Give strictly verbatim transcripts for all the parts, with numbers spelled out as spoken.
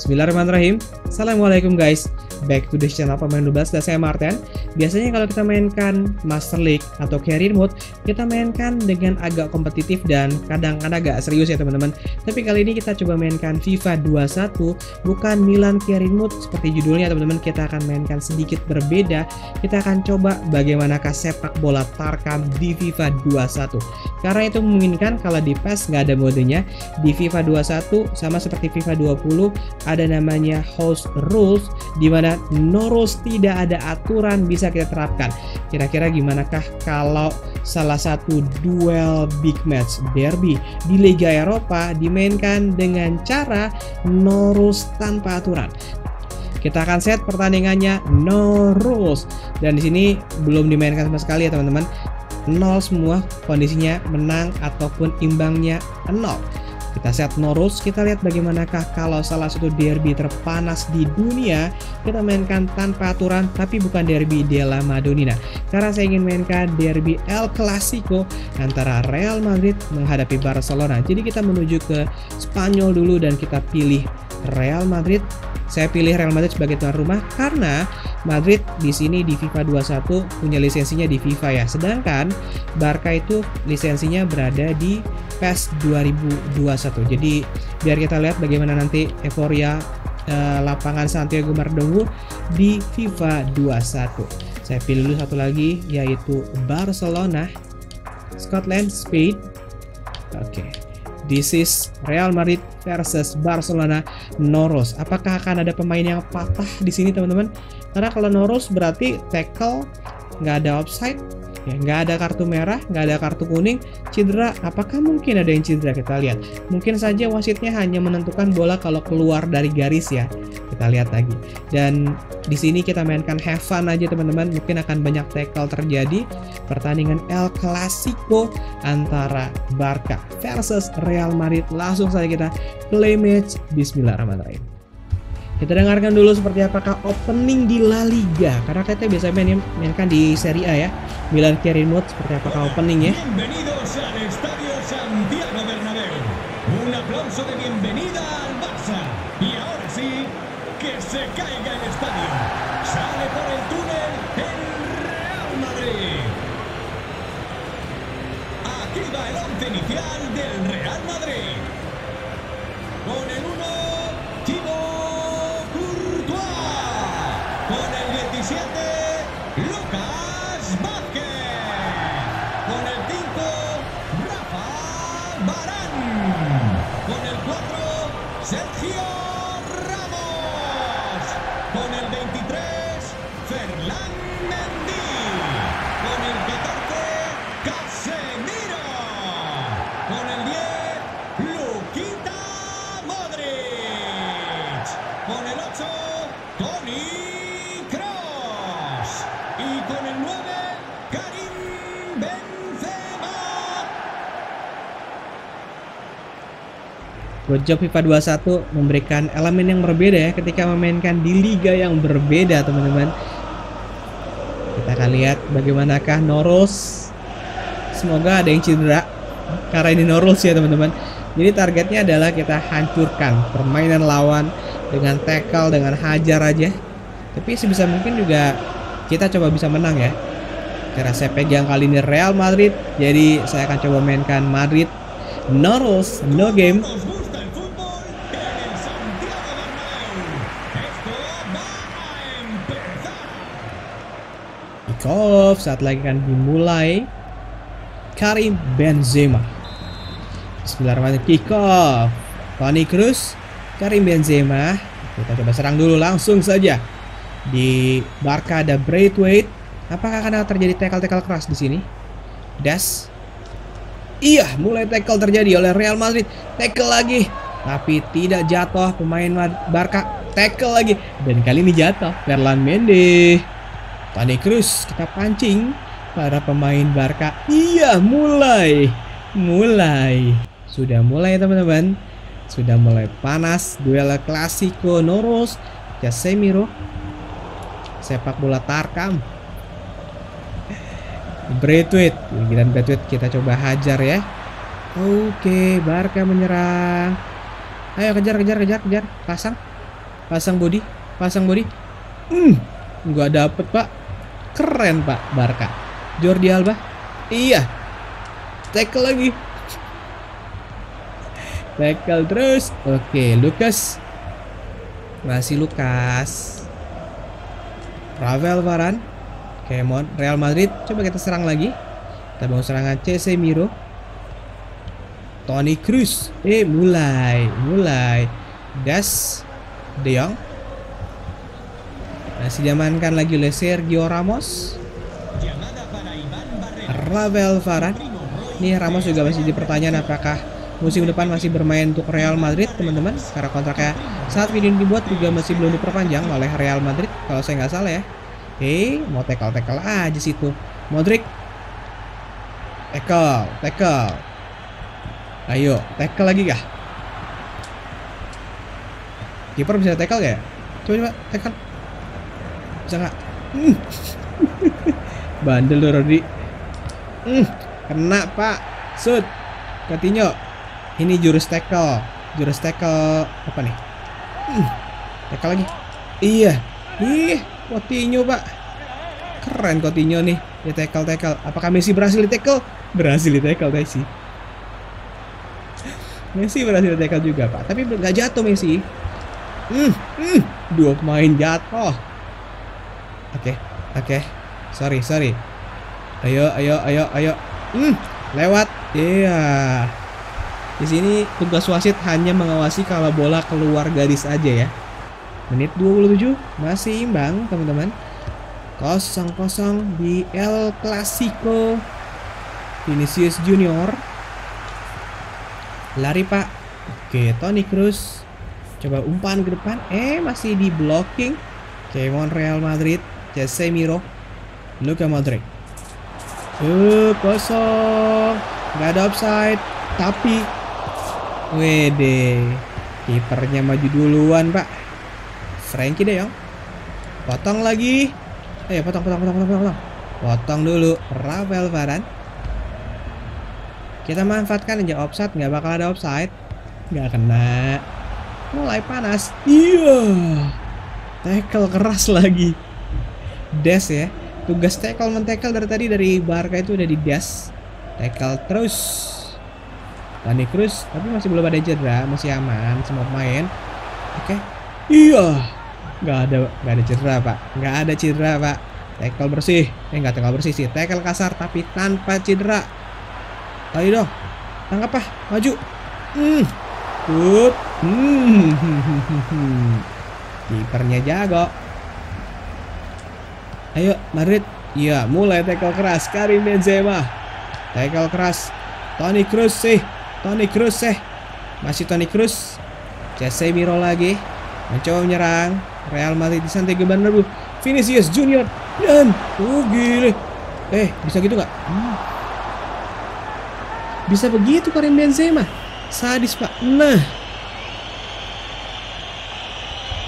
Bismillahirrahmanirrahim. Assalamualaikum guys. Back to the channel Pemain DuaBelas, dan saya Martin. Biasanya kalau kita mainkan Master League atau Career Mode, kita mainkan dengan agak kompetitif dan kadang-kadang agak serius ya teman-teman. Tapi kali ini kita coba mainkan FIFA dua puluh satu, bukan Milan Career Mode seperti judulnya teman-teman. Kita akan mainkan sedikit berbeda. Kita akan coba bagaimanakah sepak bola tarkam di FIFA dua puluh satu. Karena itu memungkinkan kalau di P E S nggak ada modenya, di FIFA dua puluh satu sama seperti FIFA dua puluh ada namanya house rules, di mana no rules, tidak ada aturan, bisa kita terapkan. Kira-kira gimanakah kalau salah satu duel big match derby di Liga Eropa dimainkan dengan cara no rules tanpa aturan? Kita akan set pertandingannya no rules, dan di sini belum dimainkan sama sekali ya teman-teman. Nol semua kondisinya, menang ataupun imbangnya nol. Kita set no rules, kita lihat bagaimanakah kalau salah satu derby terpanas di dunia kita mainkan tanpa aturan, tapi bukan derby de la Madonina. Karena saya ingin mainkan derby El Clasico antara Real Madrid menghadapi Barcelona. Jadi kita menuju ke Spanyol dulu dan kita pilih Real Madrid. Saya pilih Real Madrid sebagai tuan rumah karena Madrid di sini di FIFA dua puluh satu punya lisensinya di FIFA ya. Sedangkan Barca itu lisensinya berada di PES dua ribu dua puluh satu. Jadi biar kita lihat bagaimana nanti euforia eh, lapangan Santiago Bernabeu di FIFA dua puluh satu. Saya pilih dulu satu lagi yaitu Barcelona, Scotland, Spain. Oke. Okay. This is Real Madrid versus Barcelona Noros. Apakah akan ada pemain yang patah di sini teman-teman? Karena kalau Noros berarti tackle, nggak ada offside, ya, nggak ada kartu merah, nggak ada kartu kuning, cedera. Apakah mungkin ada yang cedera? Kita lihat. Mungkin saja wasitnya hanya menentukan bola kalau keluar dari garis ya. Kita lihat lagi. Dan di sini kita mainkan have fun aja teman-teman. Mungkin akan banyak tackle terjadi. Pertandingan El Clasico antara Barca versus Real Madrid. Langsung saja kita play match. Bismillahirrahmanirrahim. Kita dengarkan dulu seperti apakah opening di La Liga. Karena kita biasanya main, mainkan di Serie A ya. Milan Career Mode seperti apakah openingnya. Bienvenidos al Estadio Santiago Bernabeu. Un aplauso de bienvenida al Barça. Y ahora sí, que se caiga el estadio. Sale por el túnel el Real Madrid. Aquí va el once inicial del Real Madrid. Con el uno, Thibaut Courtois. Con el diecisiete, Lucas Vázquez. Con el cinco, Raphaël Varane. Con el cuatro, Sergio Ramos. Con el veintitrés, Ferland Mendy. Con el catorce, Casemiro. Con el diez, Luka Modrić. Con el ocho, Toni Kroos. Y con el nueve, Karim Benzema. Good job FIFA dua puluh satu memberikan elemen yang berbeda ya ketika memainkan di liga yang berbeda teman-teman. Kita akan lihat bagaimanakah no rules. Semoga ada yang cedera karena ini no rules ya teman-teman. Jadi targetnya adalah kita hancurkan permainan lawan dengan tackle, dengan hajar aja. Tapi sebisa mungkin juga kita coba bisa menang ya. Karena saya pegang kali ini Real Madrid, jadi saya akan coba mainkan Madrid. No rules, no game. Kickoff saat lagi akan dimulai. Karim Benzema. Bismillahirrahmanirrahim. Kickoff. Toni Kroos, Karim Benzema. Kita coba serang dulu langsung saja. Di Barca ada Braithwaite. Apakah akan terjadi tackle-tackle keras di sini? Dest. Iya, mulai tackle terjadi oleh Real Madrid. Tackle lagi, tapi tidak jatuh pemain Barca. Tackle lagi, dan kali ini jatuh Ferland Mendy. Toni Kroos, kita pancing para pemain Barca. Iya, mulai. Mulai. Sudah mulai teman-teman. Sudah mulai panas duel Clasico no rules. Casemiro. Sepak bola tarkam. Braithwaite. Giliran Braithwaite kita coba hajar ya. Oke, Barca menyerang. Ayo kejar kejar kejar kejar. Pasang. Pasang body, pasang body. Hmm, nggak dapet pak. Keren pak Barca. Jordi Alba. Iya. Tackle lagi. Tackle terus. Oke, Lucas. Masih Lucas. Raphaël Varane. Kemon, Real Madrid. Coba kita serang lagi. Kita bangun serangan. Casemiro. Toni Kroos. Eh, mulai, mulai. Dest. De Jong. Masih diamankan lagi oleh Sergio Ramos. Raphaël Varane. Nih Ramos juga masih dipertanyakan apakah musim depan masih bermain untuk Real Madrid, teman-teman. Karena kontraknya saat video ini dibuat juga masih belum diperpanjang oleh Real Madrid, kalau saya nggak salah ya. Hei, mau tackle-tackle aja situ. Modric. Tackle, tackle. Ayo, tackle lagi kah? Kiper bisa tackle gak ya? Coba coba tackle. Bisa nggak? Mm. Bandel loh Rodri. Mm. Kena pak. Shoot. Coutinho. Ini jurus tackle. Jurus tackle apa nih? Mm. Tackle lagi. Iya. Ih. Coutinho pak, keren Coutinho nih, dia tackle tackle. Apakah Messi berhasil di tackle? Berhasil di tackle Messi. Messi berhasil di tackle juga pak, tapi nggak jatuh Messi. Hmm, hmm, dua pemain jatuh. Oke, okay, oke, okay. sorry sorry. Ayo ayo ayo ayo. Hmm, lewat. Iya. Yeah. Di sini tugas wasit hanya mengawasi kalau bola keluar garis aja ya. Menit dua puluh tujuh masih imbang teman-teman, kosong kosong di El Clasico. Vinicius Junior lari pak. Oke, Toni Kroos coba umpan ke depan, eh masih di blocking. Kemon Real Madrid. Casemiro. Luka Modric. Uh, kosong, nggak ada offside tapi wede kipernya maju duluan pak. Frankie deh yang potong lagi. Eh potong potong potong potong potong. Potong dulu Raphaël Varane. Kita manfaatkan aja offside, nggak bakal ada offside. Nggak kena. Mulai panas. Iya. Tackle keras lagi. Des ya. Tugas tackle men-tackle dari tadi dari Barca itu udah di Des. Tackle terus. Toni Kroos tapi masih belum ada cedera, masih aman semua pemain. Oke. Iya. Nggak ada, nggak ada cedera pak, nggak ada cedera pak. Tackle bersih, eh nggak tackle bersih sih, tackle kasar tapi tanpa cedera. Ayo dong, tangkap pak, maju. Hmm, good. Hmm, kipernya jago. Ayo Madrid, iya mulai tackle keras, Karim Benzema. Tackle keras, Toni Kroos sih, Toni Kroos sih, masih Toni Kroos. Casemiro lagi, mencoba menyerang. Real Madrid di Santiago Bernabeu. Vinicius Junior dan oh gile. Eh, bisa gitu nggak? Hmm. Bisa begitu Karim Benzema. Sadis, Pak. Nah.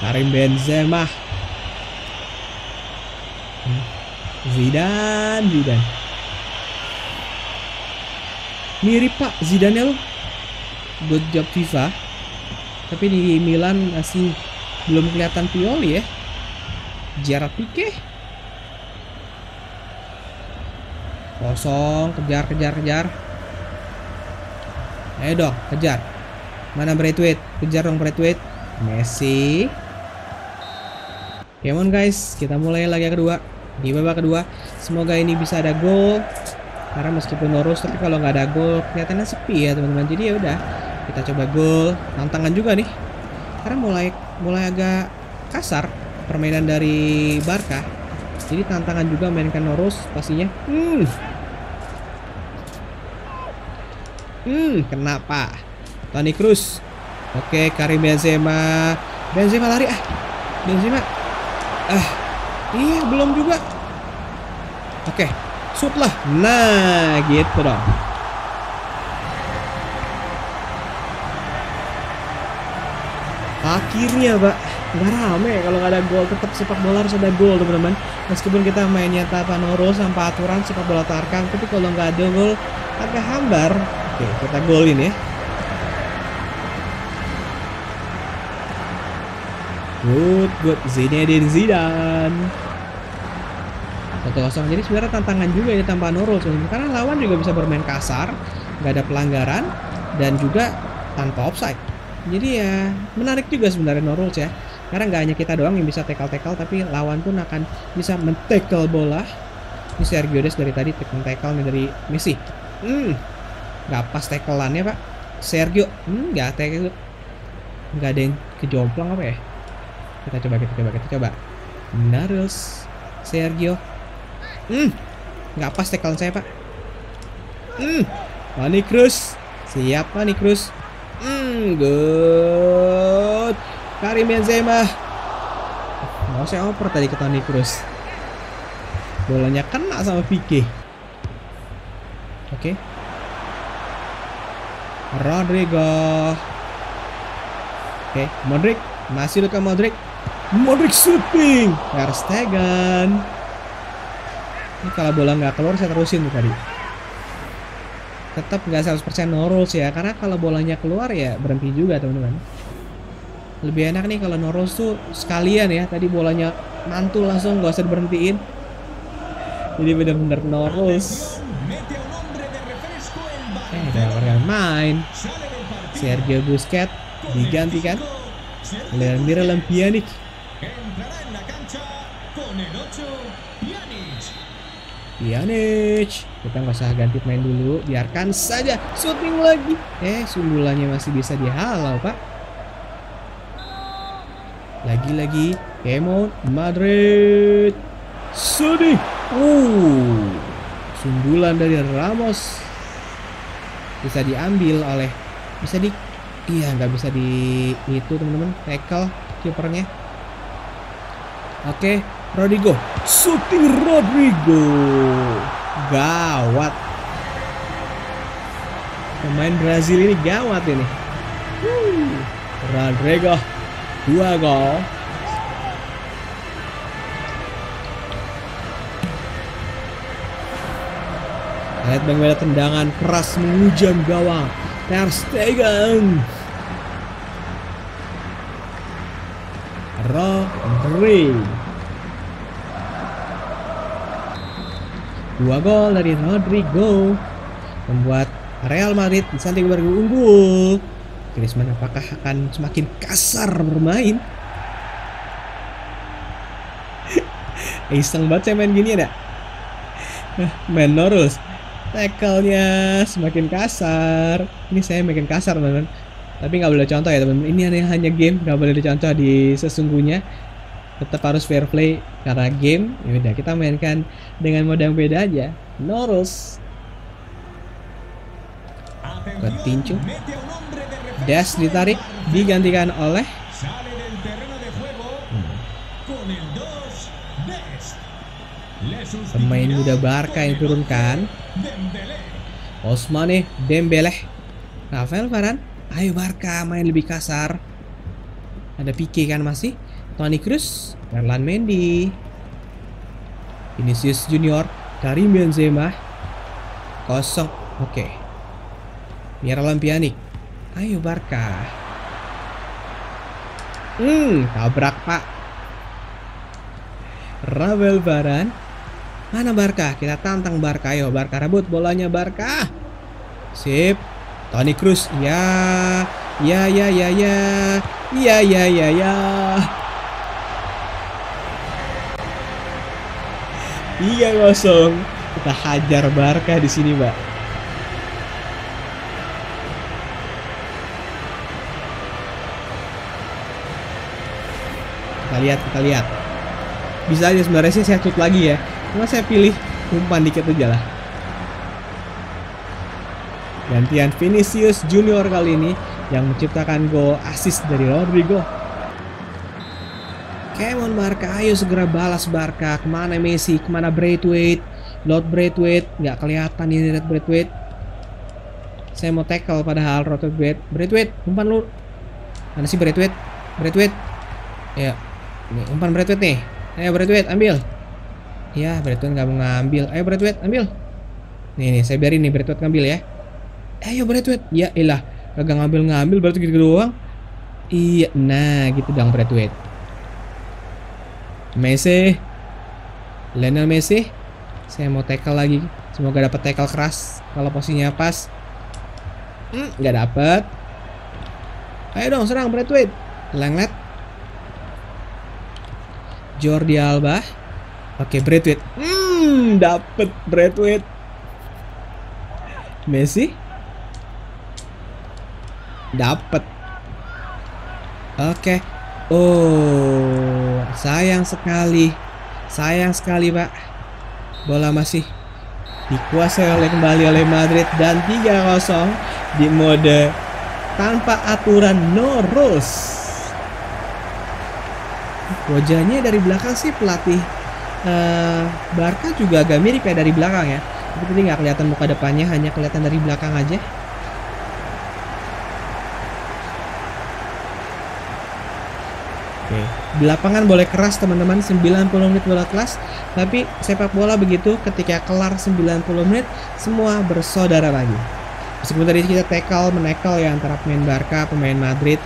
Karim Benzema. Hmm. Zidane, Zidane. Mirip Pak Zidane loh. Buat job FIFA. Tapi di Milan masih belum kelihatan Pioli ya. Gerard Piqué. Kosong, kejar, kejar, kejar. Ayo dong, kejar. Mana Braithwaite? Kejar dong Braithwaite. Messi. Come on guys, kita mulai laga kedua. Di babak kedua, semoga ini bisa ada gol. Karena meskipun lurus, tapi kalau nggak ada gol, kelihatannya sepi ya teman-teman. Jadi ya udah, kita coba gol. Tantangan juga nih. Karena mulai mulai agak kasar permainan dari Barca, jadi tantangan juga mainkan Norus pastinya. Hmm, hmm, kenapa? Toni Kroos, oke, Karim Benzema, Benzema lari ah, Benzema, ah, iya belum juga, oke, shoot lah, nah gitu dong. Akhirnya pak, nggak rame kalau nggak ada gol. Tetap sepak bola harus ada gol teman-teman. Meskipun kita mainnya tanpa norol, tanpa aturan sepak bola tarkam, tapi kalau nggak ada gol agak hambar. Oke, kita golin ya. Good, good. Zinedine Zidane. satu kosong. Jadi sebenarnya tantangan juga ini tanpa nurul sebenarnya. Karena lawan juga bisa bermain kasar, nggak ada pelanggaran, dan juga tanpa offside. Jadi ya menarik juga sebenarnya no rules ya. Karena nggak hanya kita doang yang bisa tackle-tackle, tapi lawan pun akan bisa men-tackle bola. Ini Sergio Dest dari tadi tackle-tackle dari Messi. Hmm, nggak pas tackle-annya pak. Sergio, hmm, nggak tackle, nggak ada yang kejomplang apa ya? Kita coba, kita coba, kita coba. Nah, rules Sergio. Hmm, nggak pas tackle saya pak. Hmm, Toni Kroos. Siap Toni Kroos. Hmm, good. Karim Benzema. Mau saya oper tadi ke Toni Kroos. Bolanya kena sama Piqué. Oke. Okay. Rodrygo. Oke, okay. Modric. Masih Luka Modric. Modric shooting. Ter Stegen. Ini kalau bola nggak keluar saya terusin tuh tadi. Tetap nggak seratus persen no rules ya, karena kalau bolanya keluar ya berhenti juga teman-teman. Lebih enak nih kalau no rules tuh sekalian ya, tadi bolanya mantul langsung nggak usah berhentiin. Jadi bener-bener no rules. Eh, ada orang main. Sergio Busquets digantikan. Miralem Pjanić. Pjanić, kita nggak usah ganti main dulu, biarkan saja shooting lagi. Eh, sundulannya masih bisa dihalau pak. Lagi-lagi, Clément Madrid, shooting. Uh, sundulan dari Ramos bisa diambil oleh, bisa di, iya nggak bisa di itu teman-teman, tackle kipernya. Oke. Okay. Rodrygo, shooting Rodrygo, gawat. Pemain Brazil ini gawat ini. Woo. Rodrygo, dua gol. Lihat bagaimana tendangan keras menghujam gawang Ter Stegen. Rodrygo. Dua gol dari Rodrygo membuat Real Madrid di Santiago Bernabeu unggul. Griezmann apakah akan semakin kasar bermain? Iseng banget saya main gini ada. Main no rules. Tackle-nya semakin kasar. Ini saya makin kasar teman-teman. Tapi nggak boleh contoh ya teman-teman. Ini hanya game, nggak boleh dicontoh di sesungguhnya. Tetap harus fair play karena game. Ya udah kita mainkan dengan mode yang beda aja. No rules. Coutinho. Dest ditarik, digantikan oleh hmm. pemain muda Barca yang turunkan. Ousmane Dembélé. Raphaël Varane. Ayo Barca main lebih kasar. Ada Piqué kan masih. Toni Kroos, Ferland Mendy, Vinicius Junior, Karim Benzema, kosong, oke. Okay. Miralem Pjanić, ayo Barca. Hmm, tabrak pak. Raphaël Varane, mana Barca? Kita tantang Barca, ayo Barca rebut bolanya Barca. Sip, Toni Kroos, ya, ya, ya, ya, ya, ya, ya, ya, ya. Iya kosong, kita hajar Barca di sini, Mbak. Kita lihat, kita lihat. Bisa aja sebenarnya sih saya shoot lagi ya. Cuma saya pilih umpan dikit aja lah. Gantian Vinicius Junior kali ini yang menciptakan gol assist dari Rodrygo. Come on Barca, ayo segera balas Barca. Kemana Messi, kemana Braithwaite? Lord Braithwaite, nggak kelihatan ini Lord Braithwaite. Saya mau tackle padahal Lord Braithwaite. Braithwaite, umpan lu. Mana sih Braithwaite? Braithwaite. Ya, ini umpan Braithwaite nih. Ayo Braithwaite, ambil. Ya, Braithwaite nggak mau ngambil. Ayo Braithwaite, ambil. Nih, nih, saya biarin nih Braithwaite ngambil ya. Ayo Braithwaite. Ya elah, kagak ngambil-ngambil berarti gitu doang. Iya, nah gitu dong Braithwaite. Messi. Lionel Messi. Saya mau tackle lagi. Semoga dapat tackle keras. Kalau posisinya pas. Hmm, nggak dapat. Ayo dong serang Braithwaite. Lenglet. Jordi Alba. Oke, Braithwaite. Hmm, dapat Braithwaite. Messi. Dapat. Oke. Oh, sayang sekali. Sayang sekali, Pak. Bola masih dikuasai oleh kembali oleh Madrid dan tiga kosong di mode tanpa aturan, no rules. Wajahnya dari belakang sih pelatih uh, Barca juga agak mirip ya dari belakang ya. Tapi tadi nggak kelihatan muka depannya, hanya kelihatan dari belakang aja. Di lapangan boleh keras teman-teman, sembilan puluh menit bola keras. Tapi sepak bola begitu, ketika kelar sembilan puluh menit semua bersaudara lagi. Meskipun tadi kita tackle, menekel ya antara pemain Barca, pemain Madrid,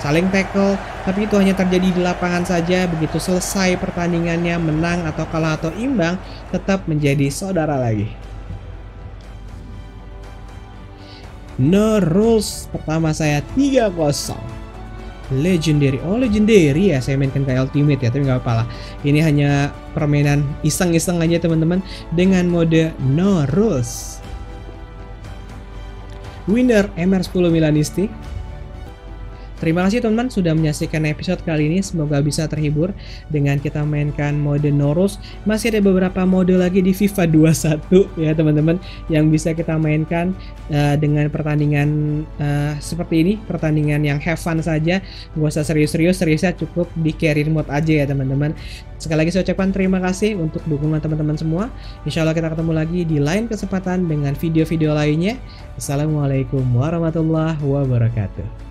saling tackle. Tapi itu hanya terjadi di lapangan saja. Begitu selesai pertandingannya, menang atau kalah atau imbang, tetap menjadi saudara lagi. No rules, pertama saya tiga kosong. Legendary, oh legendary ya, saya mainkan kayak ultimate ya, tapi nggak apa-apa lah. Ini hanya permainan iseng-iseng aja teman-teman dengan mode no rules. Winner M R sepuluh Milanisti. Terima kasih teman-teman sudah menyaksikan episode kali ini. Semoga bisa terhibur dengan kita mainkan mode no rules. Masih ada beberapa mode lagi di FIFA dua puluh satu ya teman-teman, yang bisa kita mainkan uh, dengan pertandingan uh, seperti ini. Pertandingan yang have fun saja, nggak usah serius-serius, seriusnya cukup di career mode aja ya teman-teman. Sekali lagi saya ucapkan terima kasih untuk dukungan teman-teman semua. Insya Allah kita ketemu lagi di lain kesempatan dengan video-video lainnya. Assalamualaikum warahmatullahi wabarakatuh.